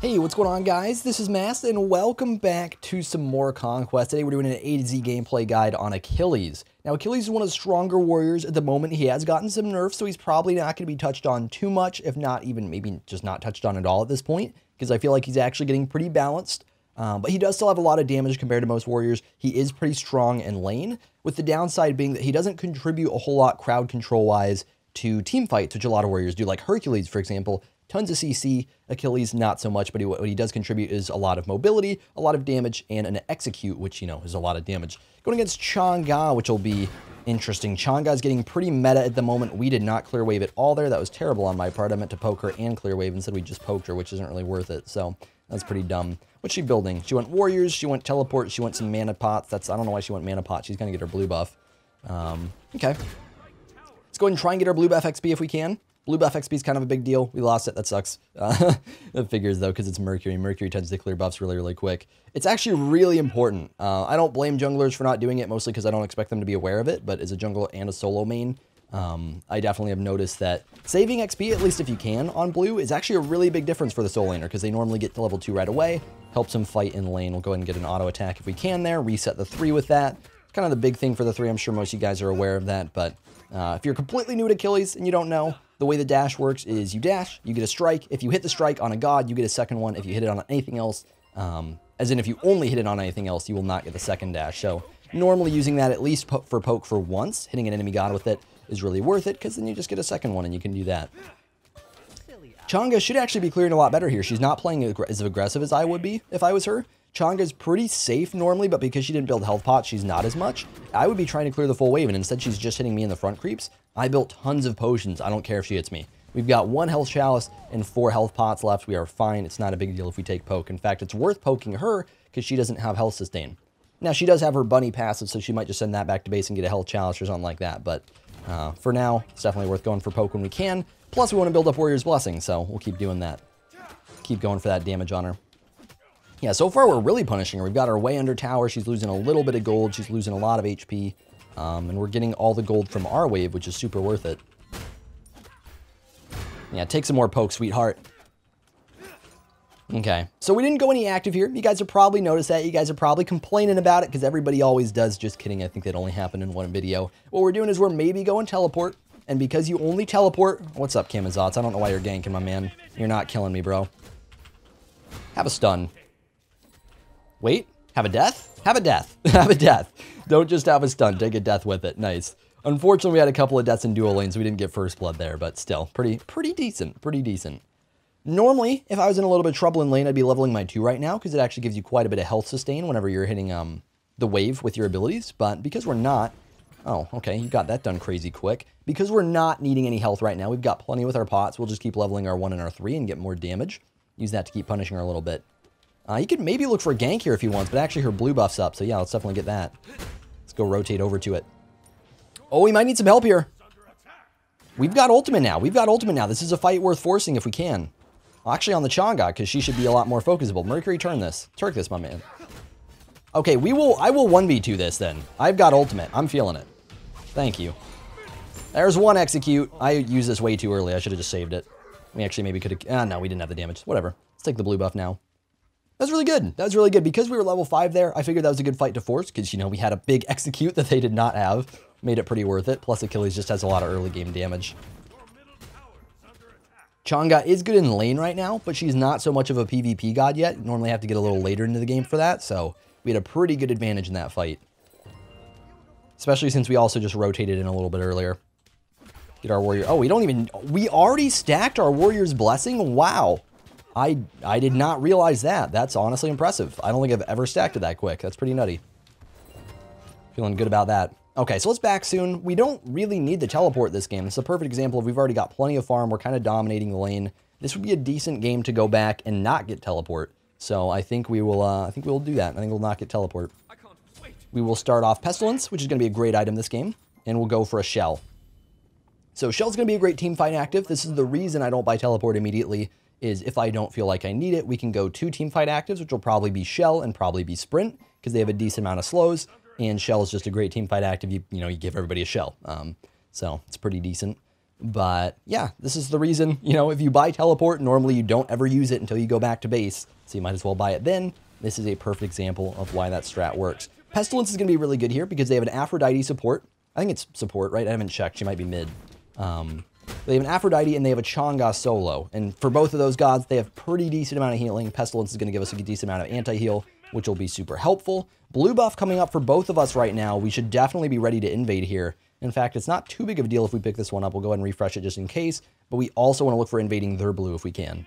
Hey, what's going on guys? This is Mast and welcome back to some more Conquest. Today we're doing an A to Z gameplay guide on Achilles. Now Achilles is one of the stronger warriors at the moment. He has gotten some nerfs, so he's probably not going to be touched on too much, if not even maybe just not touched on at all at this point, because I feel like he's actually getting pretty balanced. But he does still have a lot of damage compared to most warriors. He is pretty strong in lane, with the downside being that he doesn't contribute a whole lot crowd control-wise to team fights, which a lot of warriors do, like Hercules, for example. Tons of CC, Achilles not so much, but what he does contribute is a lot of mobility, a lot of damage, and an execute, which, you know, is a lot of damage. Going against Chang'e, which will be interesting. Chang'e's getting pretty meta at the moment. We did not clear wave at all there. That was terrible on my part. I meant to poke her and clear wave. Instead, we just poked her, which isn't really worth it, so that's pretty dumb. What's she building? She went warriors, she went teleport, she went some mana pots. I don't know why she went mana pots. She's going to get her blue buff. Okay. Let's go ahead and try and get our blue buff XP if we can. Blue buff XP is kind of a big deal. We lost it. That sucks. It figures, though, because it's Mercury. Mercury tends to clear buffs really, really quick. It's actually really important. I don't blame junglers for not doing it, mostly because I don't expect them to be aware of it, but as a jungle and a solo main, I definitely have noticed that saving XP, at least if you can, on blue is actually a really big difference for the solo laner, because they normally get to level 2 right away. Helps them fight in lane. We'll go ahead and get an auto attack if we can there. Reset the 3 with that. It's kind of the big thing for the 3. I'm sure most of you guys are aware of that, but if you're completely new to Achilles and you don't know, the way the dash works is you dash, you get a strike. If you hit the strike on a god, you get a second one. If you hit it on anything else, as in if you only hit it on anything else, you will not get the second dash. So normally using that at least for poke for once, hitting an enemy god with it is really worth it because then you just get a second one and you can do that. Chang'e should actually be clearing a lot better here. She's not playing as aggressive as I would be if I was her. Chang'e's pretty safe normally, but because she didn't build health pots, she's not as much. I would be trying to clear the full wave, and instead she's just hitting me in the front creeps. I built tons of potions. I don't care if she hits me. We've got 1 health chalice and 4 health pots left. We are fine. It's not a big deal if we take poke. In fact, it's worth poking her because she doesn't have health sustain. Now, she does have her bunny passive, so she might just send that back to base and get a health chalice or something like that, but for now, it's definitely worth going for poke when we can. Plus, we want to build up Warrior's Blessing, so we'll keep doing that. Keep going for that damage on her. Yeah, so far we're really punishing her. We've got her way under tower. She's losing a little bit of gold. She's losing a lot of HP. And we're getting all the gold from our wave, which is super worth it. Yeah, take some more poke, sweetheart. Okay, so we didn't go any active here. You guys have probably noticed that. You guys are probably complaining about it because everybody always does. Just kidding. I think that only happened in one video. What we're doing is we're maybe going teleport. And because you only teleport... What's up, Camazotz? I don't know why you're ganking, my man. You're not killing me, bro. Have a stun. Wait, have a death? Have a death. Have a death. Don't just have a stun. Take a death with it. Nice. Unfortunately, we had a couple of deaths in dual lanes. We didn't get first blood there, but still, pretty decent. Pretty decent. Normally, if I was in a little bit of trouble in lane, I'd be leveling my 2 right now because it actually gives you quite a bit of health sustain whenever you're hitting the wave with your abilities. But because we're not... Oh, okay, you got that done crazy quick. Because we're not needing any health right now, we've got plenty with our pots. We'll just keep leveling our 1 and our 3 and get more damage. Use that to keep punishing her a little bit. You could maybe look for a gank here if he wants, but actually her blue buff's up, so yeah, let's definitely get that. Let's go rotate over to it. Oh, we might need some help here. We've got ultimate now. We've got ultimate now. This is a fight worth forcing if we can. Well, actually on the Chang'e, because she should be a lot more focusable. Mercury, turn this. Turk this, my man. Okay, I will 1v2 this then. I've got ultimate. I'm feeling it. Thank you. There's 1 execute. I used this way too early. I should have just saved it. We actually maybe could have... Ah, no, we didn't have the damage. Whatever. Let's take the blue buff now. That's really good. That was really good. Because we were level 5 there, I figured that was a good fight to force because, you know, we had a big execute that they did not have. Made it pretty worth it. Plus, Achilles just has a lot of early game damage. Chang'e is good in lane right now, but she's not so much of a PvP god yet. Normally, I have to get a little later into the game for that, so we had a pretty good advantage in that fight. Especially since we also just rotated in a little bit earlier. Get our warrior. Oh, we already stacked our Warrior's Blessing? Wow. I did not realize that. That's honestly impressive. I don't think I've ever stacked it that quick. That's pretty nutty. Feeling good about that. Okay, so let's back soon. We don't really need to teleport this game. It's a perfect example of we've already got plenty of farm. We're kind of dominating the lane. This would be a decent game to go back and not get teleport. So I think we will. I think we'll do that. I think we'll not get teleport. We will start off Pestilence, which is going to be a great item this game, and we'll go for a Shell. So Shell's going to be a great team fight active. This is the reason I don't buy teleport immediately. is if I don't feel like I need it, we can go two teamfight actives, which will probably be Shell and probably be Sprint, because they have a decent amount of slows, and Shell is just a great teamfight active. You know, you give everybody a Shell, so it's pretty decent. But yeah, this is the reason, you know, if you buy Teleport, normally you don't ever use it until you go back to base, so you might as well buy it then. This is a perfect example of why that strat works. Pestilence is going to be really good here because they have an Aphrodite support. I think it's support, right? I haven't checked. She might be mid. They have an Aphrodite and they have a Chang'e solo. And for both of those gods, they have pretty decent amount of healing. Pestilence is going to give us a decent amount of anti-heal, which will be super helpful. Blue buff coming up for both of us right now. We should definitely be ready to invade here. In fact, it's not too big of a deal if we pick this one up. We'll go ahead and refresh it just in case. But we also want to look for invading their blue if we can.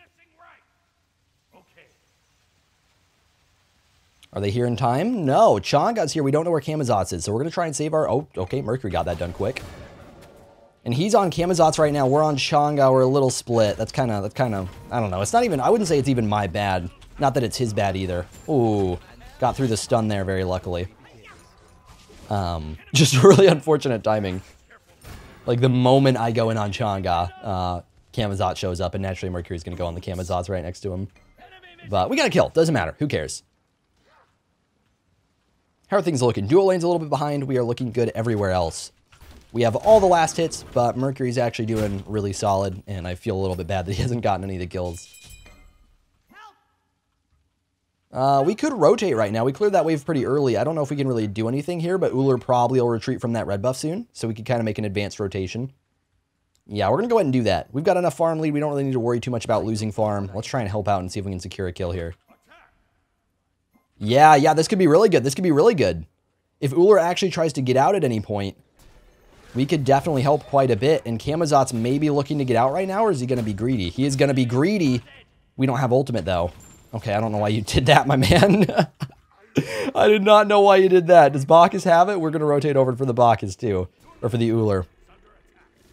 Are they here in time? No, Chang'e's here. We don't know where Camazotz is, so we're going to try and save our... Oh, okay, Mercury got that done quick. And he's on Camazotz right now. We're on Chang'e. We're a little split. That's kind of... I don't know. It's not even... I wouldn't say it's even my bad. Not that it's his bad either. Ooh, got through the stun there very luckily. Just really unfortunate timing. Like, the moment I go in on Chang'e, Camazotz shows up, and naturally Mercury's going to go on the Camazotz right next to him. But we got a kill. Doesn't matter. Who cares? How are things looking? Dual lane's a little bit behind. We are looking good everywhere else. We have all the last hits, but Mercury's actually doing really solid, and I feel a little bit bad that he hasn't gotten any of the kills. We could rotate right now. We cleared that wave pretty early. I don't know if we can really do anything here, but Ullr probably will retreat from that red buff soon, so we could kind of make an advanced rotation. Yeah, we're going to go ahead and do that. We've got enough farm lead. We don't really need to worry too much about losing farm. Let's try and help out and see if we can secure a kill here. Yeah, this could be really good. This could be really good. If Ullr actually tries to get out at any point, we could definitely help quite a bit. And Camazotz may be looking to get out right now, or is he going to be greedy? He is going to be greedy. We don't have ultimate, though. Okay, I don't know why you did that, my man. I did not know why you did that. Does Bacchus have it? We're going to rotate over for the Bacchus, too. Or for the Ullr.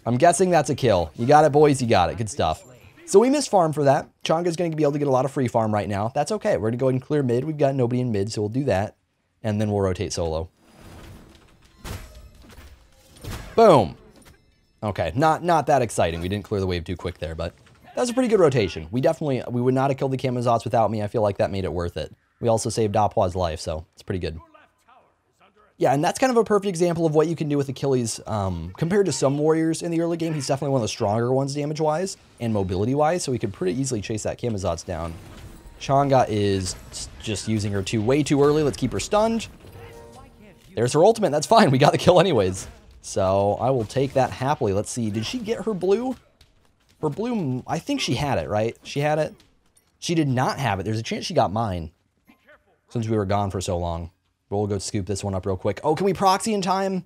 I'm guessing that's a kill. You got it, boys. You got it. Good stuff. So we missed farm for that. Chang'e's going to be able to get a lot of free farm right now. That's okay. We're going to go ahead and clear mid. We've got nobody in mid, so we'll do that. And then we'll rotate solo. Boom. Okay, not that exciting. We didn't clear the wave too quick there, but that was a pretty good rotation. We would not have killed the Camazotz without me. I feel like that made it worth it. We also saved Apua's life, so it's pretty good. Yeah, and that's kind of a perfect example of what you can do with Achilles compared to some warriors in the early game. He's definitely one of the stronger ones damage-wise and mobility-wise, so we could pretty easily chase that Camazotz down. Chang'e is just using her two way too early. Let's keep her stunned. There's her ultimate. That's fine. We got the kill anyways. So I will take that happily. Let's see. Did she get her blue? Her blue, I think she had it, right? She had it? She did not have it. There's a chance she got mine since we were gone for so long. We'll go scoop this one up real quick. Oh, can we proxy in time?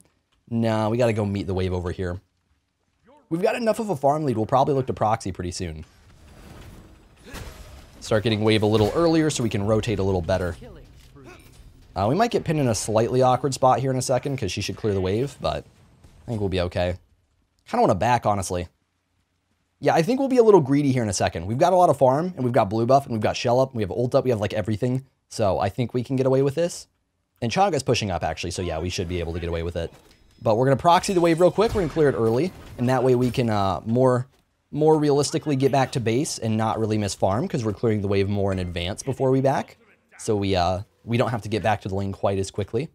No, we got to go meet the wave over here. We've got enough of a farm lead. We'll probably look to proxy pretty soon. Start getting wave a little earlier so we can rotate a little better. We might get pinned in a slightly awkward spot here in a second because she should clear the wave, but I think we'll be okay. Kind of want to back, honestly. Yeah, I think we'll be a little greedy here in a second. We've got a lot of farm, and we've got blue buff, and we've got shell up, and we have ult up, we have like everything. So I think we can get away with this. And Chang'e's pushing up, actually, so yeah, we should be able to get away with it. But we're going to proxy the wave real quick. We're going to clear it early, and that way we can more realistically get back to base and not really miss farm, because we're clearing the wave more in advance before we back. So we don't have to get back to the lane quite as quickly.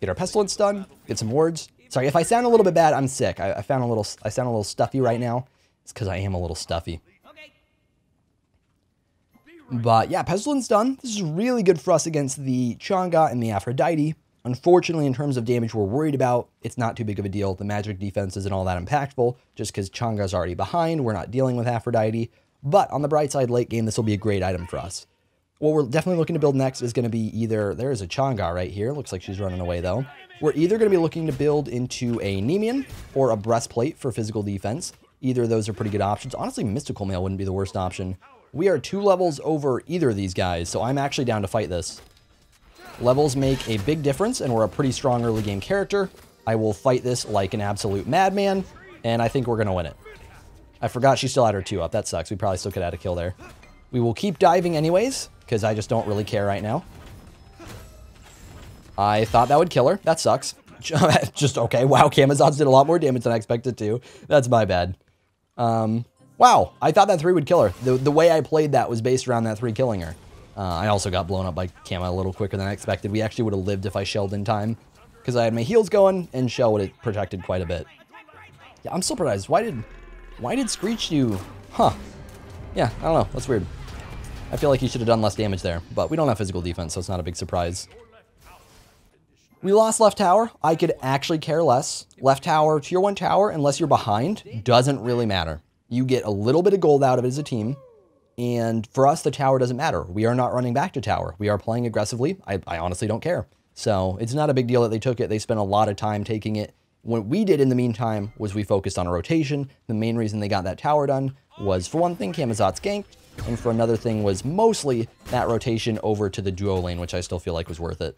Get our Pestilence done, get some wards. Sorry, if I sound a little bit bad, I'm sick. I sound a little stuffy right now. It's because I am a little stuffy. But yeah, Pestilence done. This is really good for us against the Chang'e and the Aphrodite. Unfortunately, in terms of damage we're worried about, it's not too big of a deal. The magic defense isn't all that impactful, just because Chang'e's already behind. We're not dealing with Aphrodite. But on the bright side, late game, this will be a great item for us. What we're definitely looking to build next is going to be either... There is a Chang'e right here. Looks like she's running away, though. We're either going to be looking to build into a Nemean or a Breastplate for physical defense. Either of those are pretty good options. Honestly, Mystical Mail wouldn't be the worst option. We are 2 levels over either of these guys, so I'm actually down to fight this. Levels make a big difference, and we're a pretty strong early game character. I will fight this like an absolute madman, and I think we're going to win it. I forgot she still had her 2 up. That sucks. We probably still could have had a kill there. We will keep diving anyways, because I just don't really care right now. I thought that would kill her. That sucks. Just okay. Wow, Camazotz did a lot more damage than I expected to. That's my bad. Wow, I thought that 3 would kill her. The way I played that was based around that 3 killing her. I also got blown up by Cama a little quicker than I expected. We actually would have lived if I shelled in time, because I had my heals going, and Shell would have protected quite a bit. Yeah, I'm surprised. Why did Screech do... Huh. Yeah, I don't know. That's weird. I feel like he should have done less damage there, but we don't have physical defense, so it's not a big surprise. We lost left tower. I could actually care less. Left tower, tier 1 tower, unless you're behind, doesn't really matter. You get a little bit of gold out of it as a team, and for us, the tower doesn't matter. We are not running back to tower. We are playing aggressively. I honestly don't care. So it's not a big deal that they took it. They spent a lot of time taking it. What we did in the meantime was we focused on a rotation. The main reason they got that tower done was, for one thing, Camazotz ganked, and for another thing was mostly that rotation over to the duo lane, which I still feel like was worth it.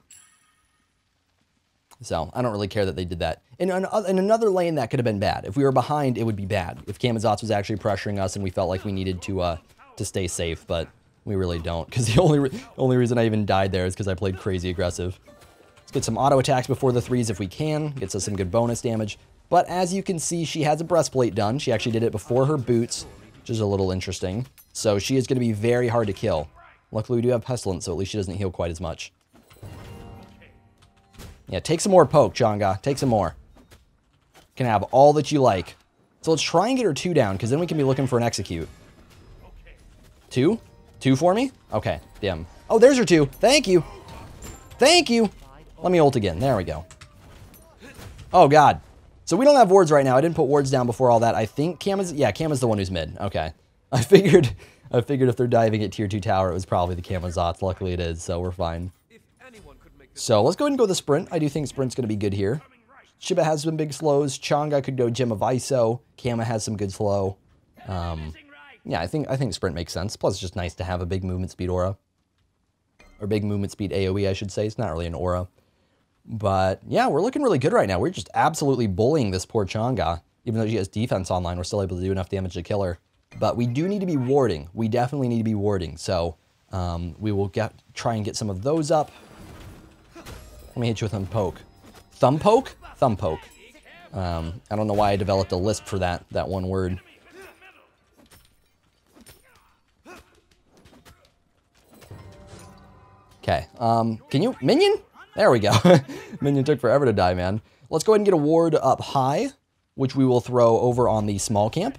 So I don't really care that they did that. In another lane, that could have been bad. If we were behind, it would be bad. If Camazotz was actually pressuring us and we felt like we needed to stay safe, but we really don't, because the only reason I even died there is because I played crazy aggressive. Let's get some auto attacks before the 3s if we can. Gets us some good bonus damage. But as you can see, she has a breastplate done. She actually did it before her boots, which is a little interesting. So she is going to be very hard to kill. Luckily, we do have Pestilence, so at least she doesn't heal quite as much. Yeah, take some more poke, Chang'e. Take some more. Can have all that you like. So let's try and get her 2 down, because then we can be looking for an execute. 2? 2 for me? Okay, damn. Oh, there's her 2. Thank you. Thank you. Let me ult again. There we go. Oh, God. So we don't have wards right now. I didn't put wards down before all that. I think Cama's... Yeah, Cama's the one who's mid. Okay. I figured if they're diving at tier 2 tower, it was probably the Camazotz. Luckily it is, so we're fine. So let's go ahead and go the Sprint. I do think Sprint's going to be good here. Shiba has some big slows. Chang'e could go Gem of Iso. Cama has some good slow. Yeah, I think Sprint makes sense. Plus, it's just nice to have a big movement speed aura. Or big movement speed AoE, I should say. It's not really an aura. But yeah, we're looking really good right now. We're just absolutely bullying this poor Chang'e. Even though she has defense online, we're still able to do enough damage to kill her. But we do need to be warding. We definitely need to be warding. So we will try and get some of those up. Let me hit you with thumb poke. Thumb poke? Thumb poke. I don't know why I developed a lisp for that one word. Okay. Can you? Minion? There we go. Minion took forever to die, man. Let's go ahead and get a ward up high, which we will throw over on the small camp.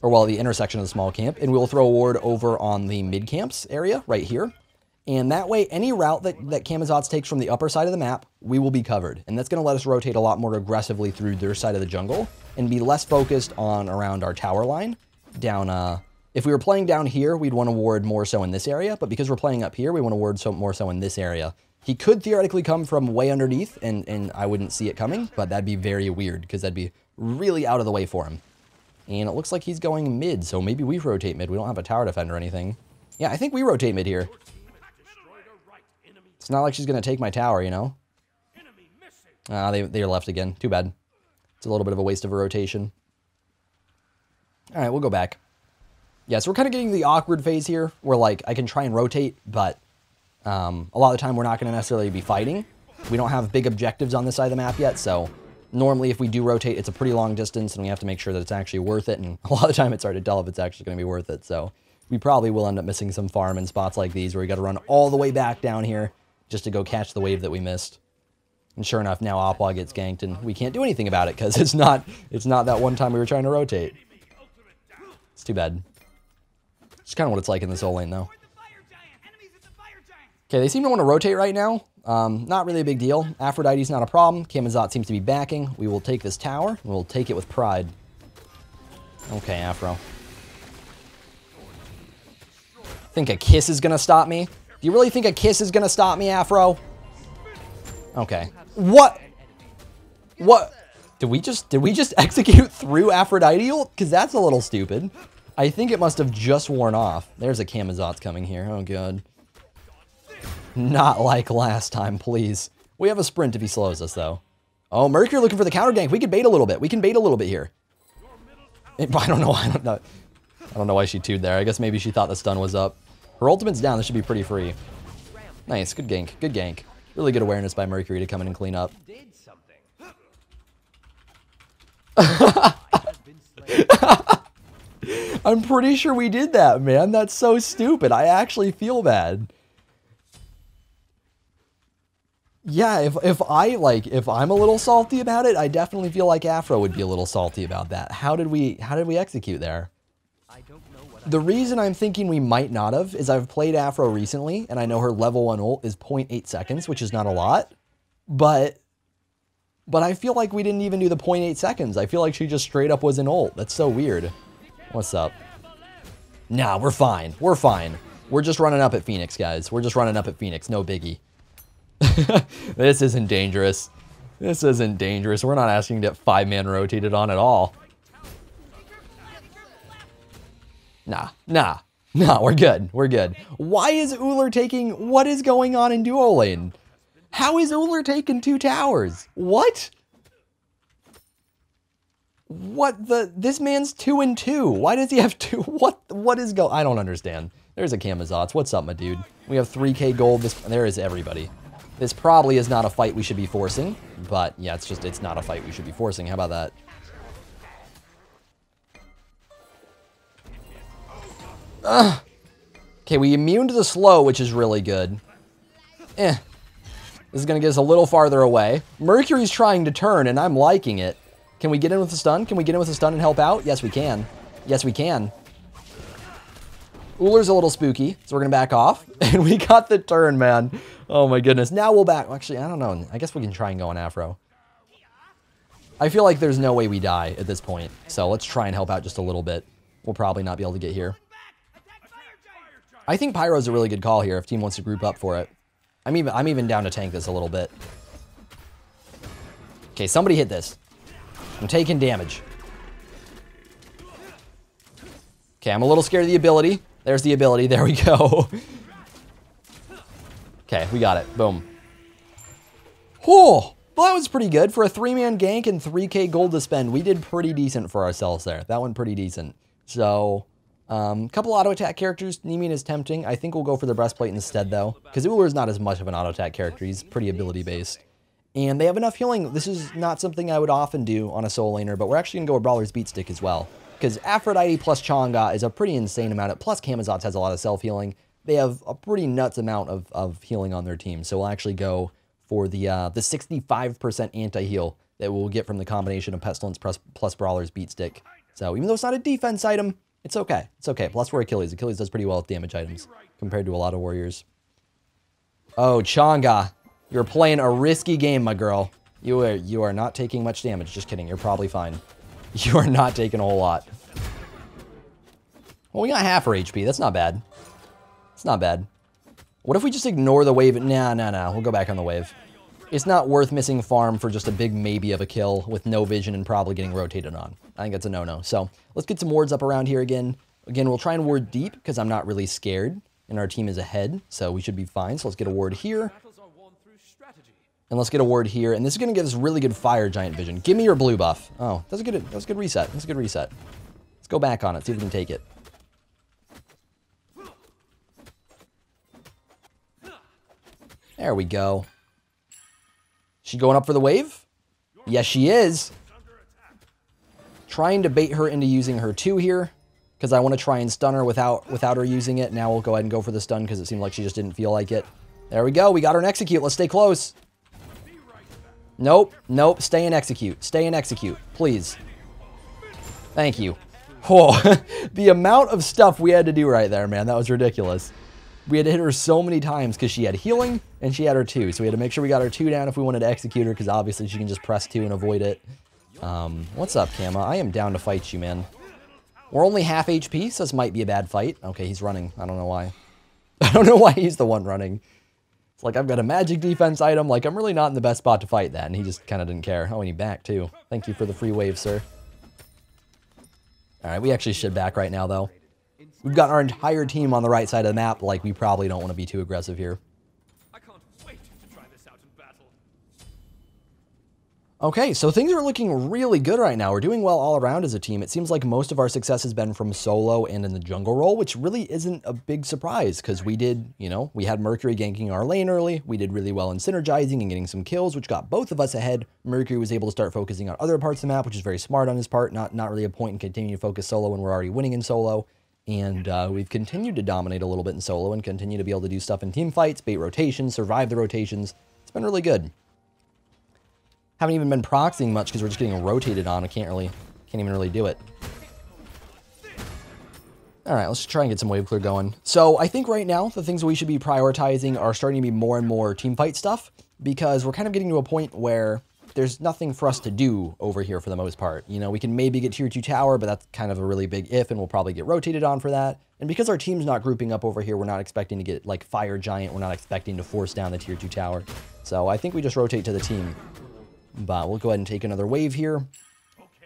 Or, well, the intersection of the small camp. And we'll throw a ward over on the mid camps area right here. And that way, any route that Camazotz takes from the upper side of the map, we will be covered. And that's going to let us rotate a lot more aggressively through their side of the jungle and be less focused on around our tower line. Down, if we were playing down here, we'd want to ward more so in this area. But because we're playing up here, we want to ward more so in this area. He could theoretically come from way underneath, and I wouldn't see it coming. But that'd be very weird, because that'd be really out of the way for him. And it looks like he's going mid, so maybe we rotate mid. We don't have a tower defender or anything. Yeah, I think we rotate mid here. It's not like she's going to take my tower, you know? Ah, they're left again. Too bad. It's a little bit of a waste of a rotation. All right, we'll go back. Yeah, so we're kind of getting the awkward phase here where, like, I can try and rotate, but a lot of the time we're not going to necessarily be fighting. We don't have big objectives on this side of the map yet, so normally if we do rotate, it's a pretty long distance, and we have to make sure that it's actually worth it, and a lot of the time it's hard to tell if it's actually going to be worth it, so we probably will end up missing some farm in spots like these where we got to run all the way back down here just to go catch the wave that we missed. And sure enough, now Apwa gets ganked, and we can't do anything about it because it's not that one time we were trying to rotate. It's too bad. It's kind of what it's like in this whole lane, though. Okay, they seem to want to rotate right now. Not really a big deal. Aphrodite's not a problem. Camazotz seems to be backing. We will take this tower, and we'll take it with pride. Okay, Afro. Think a kiss is going to stop me? Do you really think a kiss is going to stop me, Afro? Okay. What? What? Did we just execute through Aphrodite? Because that's a little stupid. I think it must have just worn off. There's a Camazotz coming here. Oh, God. Not like last time, please. We have a sprint if he slows us, though. Oh, Mercury looking for the counter gank. We can bait a little bit. We can bait a little bit here. I don't know why she 2'd there. I guess maybe she thought the stun was up. Her ultimate's down. This should be pretty free. Nice. Good gank. Good gank. Really good awareness by Mercury to come in and clean up. I'm pretty sure we did that, man. That's so stupid. I actually feel bad. Yeah, if I'm a little salty about it, I definitely feel like Afro would be a little salty about that. How did we execute there? The reason I'm thinking we might not have is I've played Afro recently, and I know her level 1 ult is 0.8 seconds, which is not a lot, but I feel like we didn't even do the 0.8 seconds. I feel like she just straight up was an ult. That's so weird. What's up? Nah, we're fine. We're fine. We're just running up at Phoenix, guys. We're just running up at Phoenix. No biggie. This isn't dangerous. This isn't dangerous. We're not asking to get 5-man rotated on at all. Nah, we're good. We're good. Why is Ullr taking... What is going on in duo lane? How is Ullr taking 2 towers? What? What the... This man's 2 and 2. Why does he have 2? What is go... I don't understand. There's a Camazotz. What's up, my dude? We have 3K gold. There is everybody. This probably is not a fight we should be forcing, but yeah, it's not a fight we should be forcing. How about that? Ugh. Okay, we immuned the slow, which is really good. Eh. This is gonna get us a little farther away. Mercury's trying to turn, and I'm liking it. Can we get in with a stun? Can we get in with a stun and help out? Yes, we can. Yes, we can. Ullr's a little spooky, so we're gonna back off. And we got the turn, man. Oh my goodness. Now we'll back... Actually, I don't know. I guess we can try and go on Afro. I feel like there's no way we die at this point. So let's try and help out just a little bit. We'll probably not be able to get here. I think Pyro's a really good call here if team wants to group up for it. I'm even down to tank this a little bit. Okay, somebody hit this. I'm taking damage. Okay, I'm a little scared of the ability. There's the ability. There we go. Okay, we got it. Boom. Oh, well, that was pretty good. For a 3-man gank and 3K gold to spend, we did pretty decent for ourselves there. That one pretty decent. So, couple auto-attack characters. Nemean is tempting. I think we'll go for the Breastplate instead, though, because Ullr is not as much of an auto-attack character. He's pretty ability-based. And they have enough healing. This is not something I would often do on a soul laner, but we're actually going to go with Brawler's Beatstick as well, because Aphrodite plus Chang'e is a pretty insane amount. Plus, Camazotz has a lot of self-healing. They have a pretty nuts amount of healing on their team, so we'll actually go for the 65% anti-heal that we'll get from the combination of Pestilence plus Brawler's Beatstick. So even though it's not a defense item, it's okay. It's okay. Plus we're Achilles. Achilles does pretty well with damage items compared to a lot of warriors. Oh, Chang'e, you're playing a risky game, my girl. You are not taking much damage. Just kidding. You're probably fine. You are not taking a whole lot. Well, we got half her HP. That's not bad. It's not bad. What if we just ignore the wave? Nah. We'll go back on the wave. It's not worth missing farm for just a big maybe of a kill with no vision and probably getting rotated on. I think that's a no-no. So let's get some wards up around here again. Again, we'll try and ward deep because I'm not really scared and our team is ahead, so we should be fine. So let's get a ward here. And let's get a ward here. And this is going to give us really good fire giant vision. Give me your blue buff. Oh, that's a good reset. That's a good reset. Let's go back on it. See if we can take it. There we go. She going up for the wave? Yes, she is. Trying to bait her into using her 2 here, because I want to try and stun her without her using it. Now we'll go ahead and go for the stun because it seemed like she just didn't feel like it. There we go. We got her in execute. Let's stay close. Nope. Stay in execute. Stay in execute, please. Thank you. Oh, the amount of stuff we had to do right there, man. That was ridiculous. We had to hit her so many times because she had healing and she had her 2. So we had to make sure we got her 2 down if we wanted to execute her, because obviously she can just press 2 and avoid it. What's up, Camma? I am down to fight you, man. We're only half HP, so this might be a bad fight. Okay, he's running. I don't know why. I don't know why he's the one running. It's like I've got a magic defense item. Like, I'm really not in the best spot to fight that, and he just kind of didn't care. Oh, and he backed, too. Thank you for the free wave, sir. All right, we actually should back right now, though. We've got our entire team on the right side of the map. Like, we probably don't want to be too aggressive here. I can't wait to try this out in battle. Okay, so things are looking really good right now. We're doing well all around as a team. It seems like most of our success has been from solo and in the jungle role, which really isn't a big surprise because we did, you know, we had Mercury ganking our lane early. We did really well in synergizing and getting some kills, which got both of us ahead. Mercury was able to start focusing on other parts of the map, which is very smart on his part. Not really a point in continuing to focus solo when we're already winning in solo. And we've continued to dominate a little bit in solo and continue to be able to do stuff in team fights, bait rotations, survive the rotations. It's been really good. Haven't even been proxying much because we're just getting rotated on. I can't even really do it. All right, let's try and get some wave clear going. So I think right now the things that we should be prioritizing are starting to be more and more team fight stuff because we're kind of getting to a point where there's nothing for us to do over here for the most part. You know, we can maybe get tier 2 tower, but that's kind of a really big if, and we'll probably get rotated on for that. And because our team's not grouping up over here, we're not expecting to get like Fire Giant. We're not expecting to force down the tier 2 tower. So I think we just rotate to the team. But we'll go ahead and take another wave here.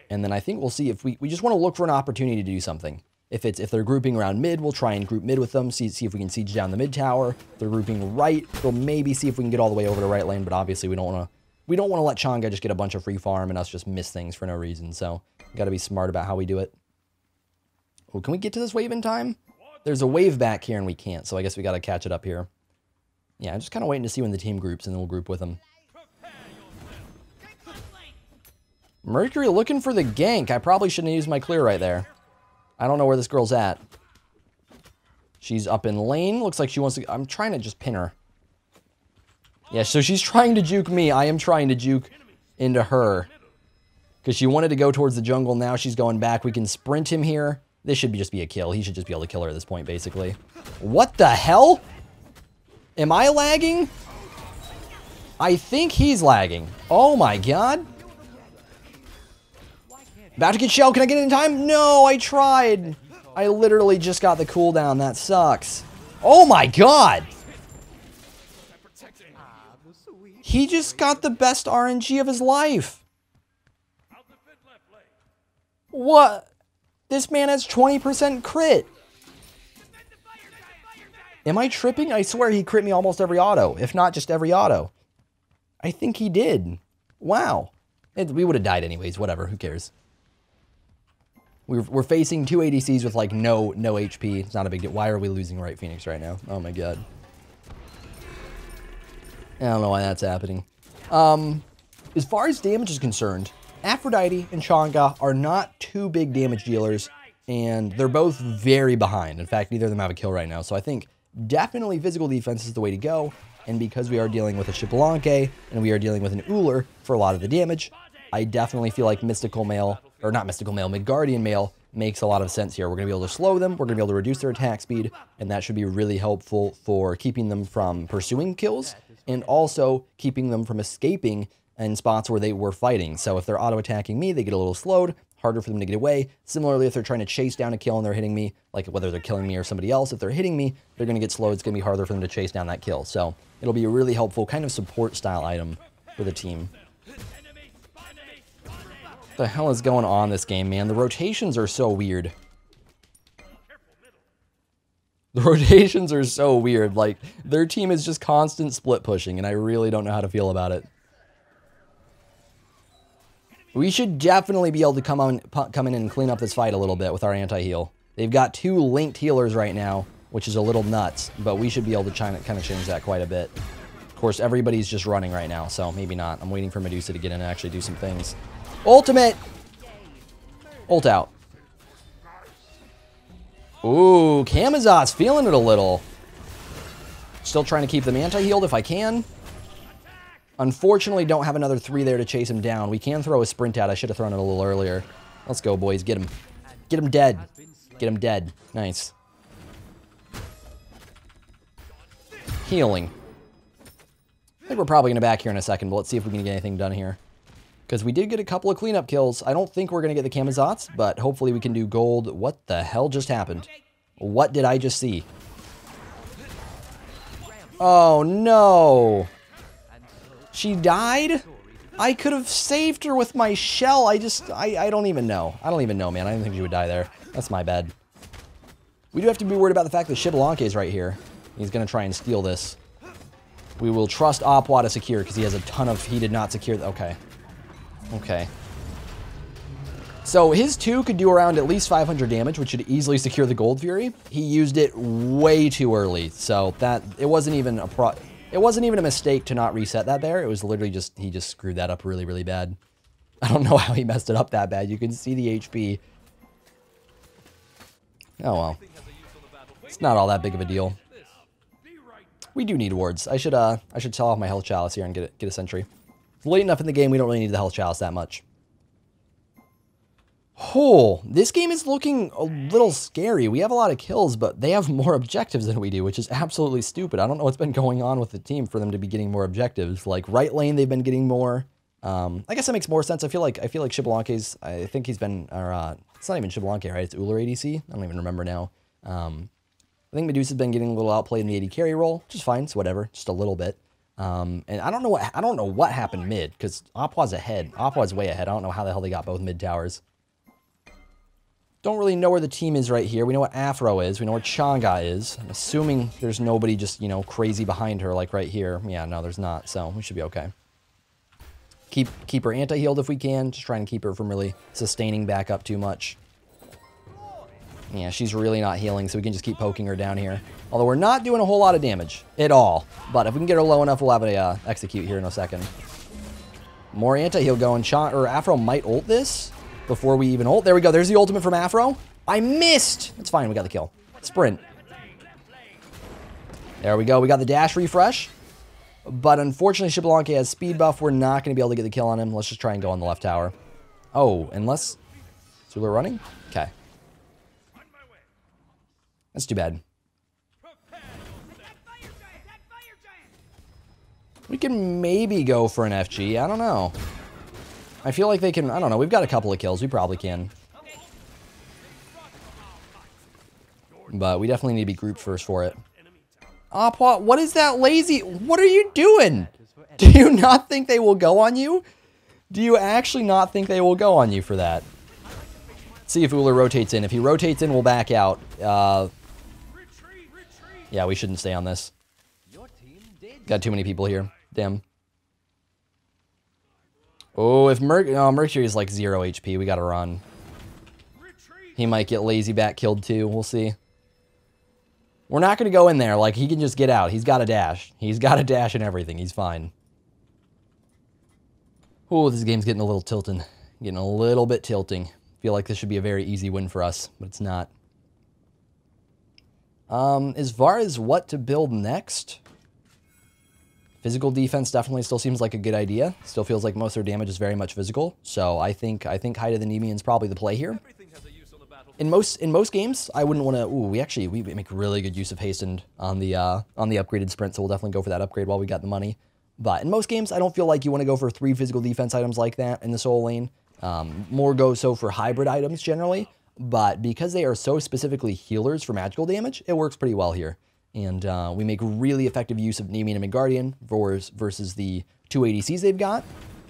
And then I think we'll see if we just want to look for an opportunity to do something. If they're grouping around mid, we'll try and group mid with them, see if we can siege down the mid tower. If they're grouping right, we'll maybe see if we can get all the way over to right lane, but obviously we don't want to let Chang'e just get a bunch of free farm and us just miss things for no reason. So got to be smart about how we do it. Oh, can we get to this wave in time? There's a wave back here and we can't, so I guess we got to catch it up here. Yeah, I'm just kind of waiting to see when the team groups and then we'll group with them. Mercury looking for the gank. I probably shouldn't have used my clear right there. I don't know where this girl's at. She's up in lane. Looks like she wants to... I'm trying to just pin her. Yeah, so she's trying to juke me. I am trying to juke into her. Because she wanted to go towards the jungle. Now she's going back. We can sprint him here. This should just be a kill. He should just be able to kill her at this point, basically. What the hell? Am I lagging? I think he's lagging. Oh my god. About to get Shell. Can I get it in time? No, I tried. I literally just got the cooldown. That sucks. Oh my god. He just got the best RNG of his life. What? This man has 20% crit. Am I tripping? I swear he crit me almost every auto, if not just every auto. I think he did. Wow. We would have died anyways. Whatever. Who cares? We're facing two ADCs with like no HP. It's not a big deal. Why are we losing right Phoenix right now? Oh my god. I don't know why that's happening. As far as damage is concerned, Aphrodite and Chang'e are not two big damage dealers, and they're both very behind. In fact, neither of them have a kill right now. So I think definitely physical defense is the way to go. And because we are dealing with a Shibalanke and we are dealing with an Ullr for a lot of the damage, I definitely feel like Mystical Mail, or not Mystical Mail, Midgardian Mail makes a lot of sense here. We're going to be able to slow them, we're going to be able to reduce their attack speed, and that should be really helpful for keeping them from pursuing kills and also keeping them from escaping in spots where they were fighting. So if they're auto-attacking me, they get a little slowed, harder for them to get away. Similarly, if they're trying to chase down a kill and they're hitting me, like whether they're killing me or somebody else, if they're hitting me, they're going to get slowed. It's going to be harder for them to chase down that kill. So it'll be a really helpful kind of support style item for the team. What the hell is going on this game, man? The rotations are so weird. The rotations are so weird. Like, their team is just constant split pushing, and I really don't know how to feel about it. We should definitely be able to come in and clean up this fight a little bit with our anti-heal. They've got two linked healers right now, which is a little nuts, but we should be able to kind of change that quite a bit. Of course, everybody's just running right now, so maybe not. I'm waiting for Medusa to get in and actually do some things. Ultimate! Ult out. Ooh, Camazotz feeling it a little. Still trying to keep them anti-healed if I can. Unfortunately, don't have another 3 there to chase him down. We can throw a sprint out. I should have thrown it a little earlier. Let's go, boys. Get him. Get him dead. Get him dead. Nice. Healing. I think we're probably going to back here in a second, but let's see if we can get anything done here. Because we did get a couple of cleanup kills. I don't think we're going to get the Camazotz, but hopefully we can do gold. What the hell just happened? What did I just see? Oh, no. She died? I could have saved her with my shell. I don't even know. I don't even know, man. I didn't think she would die there. That's my bad. We do have to be worried about the fact that Shibalanke is right here. He's going to try and steal this. We will trust Apwa to secure because he has a ton of... He did not secure... Okay. Okay. So his two could do around at least 500 damage, which should easily secure the Gold Fury. He used it way too early, so that it wasn't even a mistake to not reset that there. It was literally just he just screwed that up really, really bad. I don't know how he messed it up that bad. You can see the HP. Oh well, it's not all that big of a deal. We do need wards. I should sell off my Health Chalice here and get a Sentry. It's late enough in the game. We don't really need the Health Chalice that much. Oh, this game is looking a little scary. We have a lot of kills, but they have more objectives than we do, which is absolutely stupid. I don't know what's been going on with the team for them to be getting more objectives. Like right lane, they've been getting more. I guess that makes more sense. I feel like Shibalanke's. I think he's been. Or, it's not even Shibalanke, right? It's Ullr ADC. I don't even remember now. I think Medusa's been getting a little outplayed in the AD carry role, which is fine. So whatever, just a little bit. And I don't know what happened mid because Aphrodite's ahead. Aphrodite's way ahead. I don't know how the hell they got both mid towers. Don't really know where the team is right here. We know what Afro is. We know where Chang'e is. I'm assuming there's nobody just, you know, crazy behind her like right here. Yeah, no, there's not. So we should be okay. Keep her anti-healed if we can. Just trying to keep her from really sustaining back up too much. Yeah, she's really not healing, so we can just keep poking her down here. Although we're not doing a whole lot of damage at all. But if we can get her low enough, we'll have a execute here in a second. More anti-heal going. Afro might ult this. Before we even ult. There we go. There's the ultimate from Afro. I missed. It's fine. We got the kill. Sprint. There we go. We got the dash refresh. But unfortunately, Shibalanke has speed buff. We're not going to be able to get the kill on him. Let's just try and go on the left tower. Oh, unless... So we're running? Okay. That's too bad. We can maybe go for an FG. I don't know. I feel like they can, I don't know, we've got a couple of kills. We probably can. But we definitely need to be group first for it. Apwa, what is that lazy? What are you doing? Do you not think they will go on you? Do you actually not think they will go on you for that? Let's see if Ullr rotates in. If he rotates in, we'll back out. Yeah, we shouldn't stay on this. Got too many people here. Damn. Oh, if Mercury is like 0 HP, we gotta run. He might get lazy back killed too, we'll see. We're not gonna go in there, like he can just get out. He's got a dash. He's got a dash and everything, he's fine. Oh, this game's getting a little tilting. Getting a little bit tilting. Feel like this should be a very easy win for us, but it's not. As far as what to build next... Physical defense definitely still seems like a good idea. Still feels like most of their damage is very much physical. So I think Hide of the Nemean is probably the play here. In most games, I wouldn't want to. Ooh, we make really good use of Hastened on the upgraded Sprint. So we'll definitely go for that upgrade while we got the money. But in most games, I don't feel like you want to go for 3 physical defense items like that in the soul lane. More go so for hybrid items generally. But because they are so specifically healers for magical damage, it works pretty well here. And we make really effective use of Nemean and Midgardian versus the 2 ADCs they've got.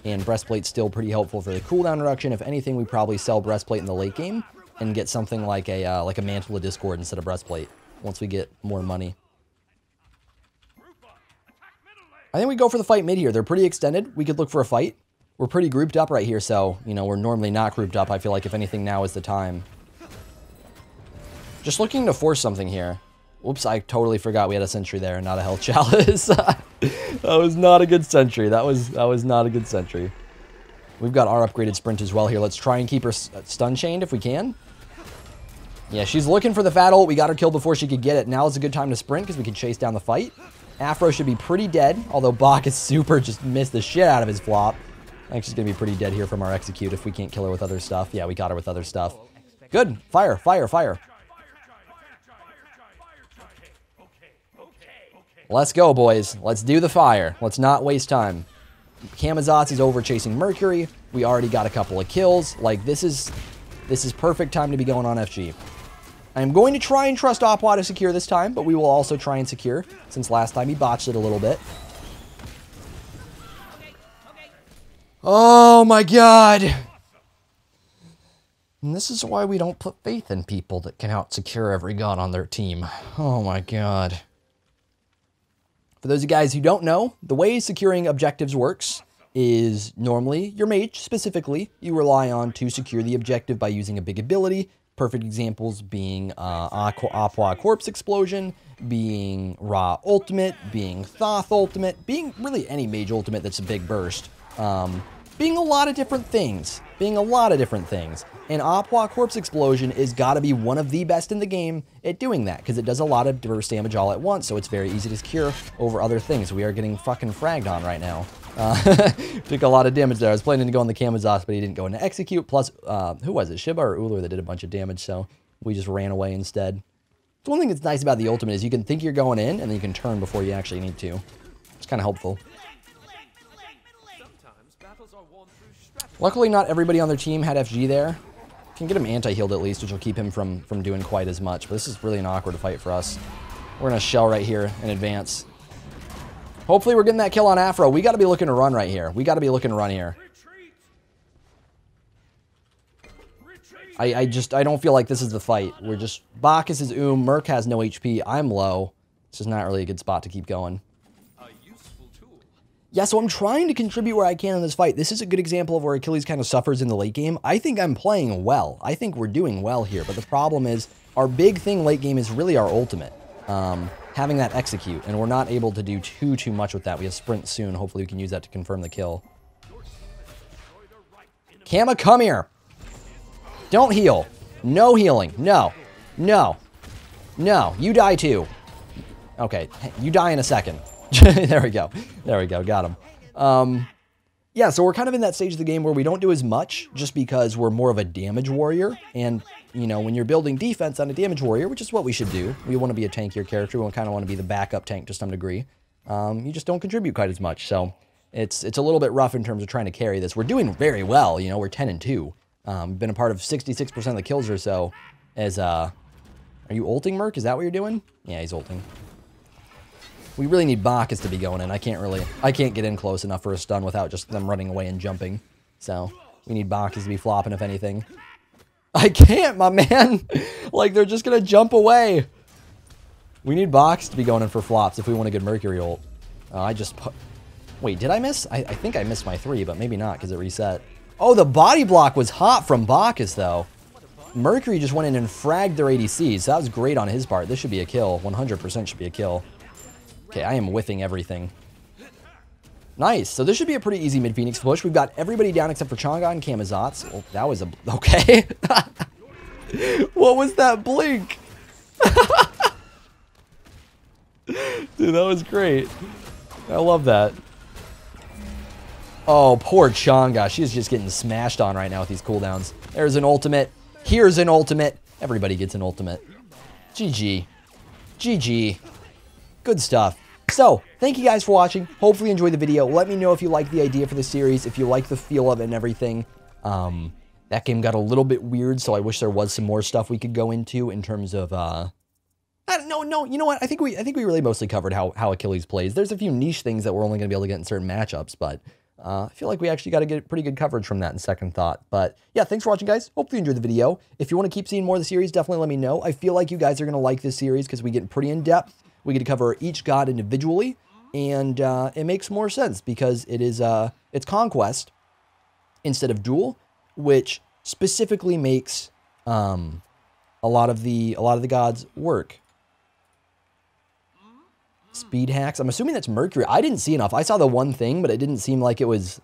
And Breastplate's still pretty helpful for the cooldown reduction. If anything, we probably sell Breastplate in the late game and get something like a Mantle of Discord instead of Breastplate once we get more money. I think we go for the fight mid here. They're pretty extended. We could look for a fight. We're pretty grouped up right here, so, you know, we're normally not grouped up. I feel like if anything, now is the time. Just looking to force something here. Oops, I totally forgot we had a Sentry there and not a Health Chalice. That was not a good Sentry. That was not a good Sentry. We've got our upgraded Sprint as well here. Let's try and keep her stun chained if we can. Yeah, she's looking for the fat ult. We got her killed before she could get it. Now is a good time to sprint because we can chase down the fight. Afro should be pretty dead, although Bacchus super just missed the shit out of his flop. I think she's going to be pretty dead here from our execute if we can't kill her with other stuff. Yeah, we got her with other stuff. Good. Fire, fire, fire. Let's go, boys. Let's do the fire. Let's not waste time. Camazotz is over chasing Mercury. We already got a couple of kills. Like, this is perfect time to be going on FG. I'm going to try and trust Apwa to secure this time, but we will also try and secure, since last time he botched it a little bit. Oh, my God. And this is why we don't put faith in people that can out-secure every god on their team. Oh, my God. For those of you guys who don't know, the way securing objectives works is normally your mage specifically you rely on to secure the objective by using a big ability. Perfect examples being Aqua Corpse Explosion, being Ra Ultimate, being Thoth Ultimate, being really any mage ultimate that's a big burst. Being a lot of different things. And Aqua Corpse Explosion has got to be one of the best in the game at doing that, because it does a lot of burst damage all at once, so it's very easy to secure over other things. We are getting fucking fragged on right now. Took a lot of damage there. I was planning to go on the Camazotz, but he didn't go into execute. Plus, who was it? Shiba or Ullr that did a bunch of damage, so we just ran away instead. So one thing that's nice about the ultimate is you can think you're going in, and then you can turn before you actually need to. It's kind of helpful. Luckily, not everybody on their team had FG there. Can get him anti-healed at least, which will keep him from doing quite as much. But this is really an awkward fight for us. We're going to shell right here in advance. Hopefully we're getting that kill on Afro. We got to be looking to run right here. I don't feel like this is the fight. We're just... Bacchus is Merc has no HP. I'm low. This is not really a good spot to keep going. Yeah, so I'm trying to contribute where I can in this fight. This is a good example of where Achilles kind of suffers in the late game. I think I'm playing well. I think we're doing well here, but the problem is our big thing late game is really our ultimate. Having that execute, and we're not able to do too much with that. We have Sprint soon. Hopefully we can use that to confirm the kill. Kama, come here. Don't heal. No healing. No. No. No. You die too. Okay, you die in a second. There we go. Got him. Yeah, so we're kind of in that stage of the game where we don't do as much just because we're more of a damage warrior. And, you know, when you're building defense on a damage warrior, which is what we should do, we want to be a tankier character. We kind of want to be the backup tank to some degree. You just don't contribute quite as much. So it's a little bit rough in terms of trying to carry this. We're doing very well. You know, we're 10-2. Been a part of 66% of the kills or so as, are you ulting, Merc? Is that what you're doing? Yeah, he's ulting. We really need Bacchus to be going in. I can't get in close enough for a stun without just them running away and jumping. So, we need Bacchus to be flopping, if anything. I can't, my man! Like, they're just gonna jump away! We need Bacchus to be going in for flops if we want a good Mercury ult. I just put... Wait, did I miss? I think I missed my 3, but maybe not, because it reset. Oh, the body block was hot from Bacchus, though. Mercury just went in and fragged their ADCs, so that was great on his part. This should be a kill. 100% should be a kill. Okay, I am whiffing everything. Nice. So this should be a pretty easy mid-Phoenix push. We've got everybody down except for Chang'e and Camazotz. Well, that was a... Okay. What was that blink? Dude, that was great. I love that. Oh, poor Chang'e. She's just getting smashed on right now with these cooldowns. There's an ultimate. Here's an ultimate. Everybody gets an ultimate. GG. GG. Good stuff. So, thank you guys for watching. Hopefully you enjoyed the video. Let me know if you like the idea for the series, if you like the feel of it and everything. That game got a little bit weird, so I wish there was some more stuff we could go into in terms of, you know what? I think we really mostly covered how Achilles plays. There's a few niche things that we're only going to be able to get in certain matchups, but I feel like we actually got to get pretty good coverage from that in second thought. But yeah, thanks for watching, guys. Hopefully you enjoyed the video. If you want to keep seeing more of the series, definitely let me know. I feel like you guys are going to like this series because we get pretty in-depth. We get to cover each god individually, and it makes more sense because it is it's Conquest instead of Duel, which specifically makes a lot of the gods work. Speed hacks. I'm assuming that's Mercury. I didn't see enough. I saw the one thing, but it didn't seem like it was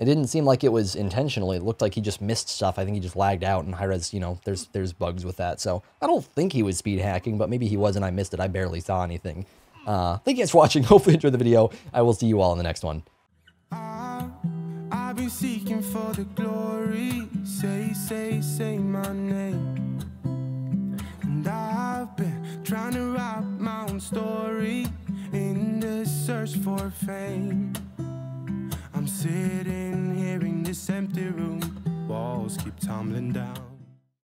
intentionally. It looked like he just missed stuff. I think he just lagged out, and Hi-Rez, you know, there's bugs with that. So I don't think he was speed hacking, but maybe he was, and I missed it. I barely saw anything. Thank you guys for watching. Hopefully you enjoyed the video. I will see you all in the next one. I've been seeking for the glory. Say my name. And I've been trying to write my own story in the search for fame. I'm sitting here in this empty room, walls keep tumbling down.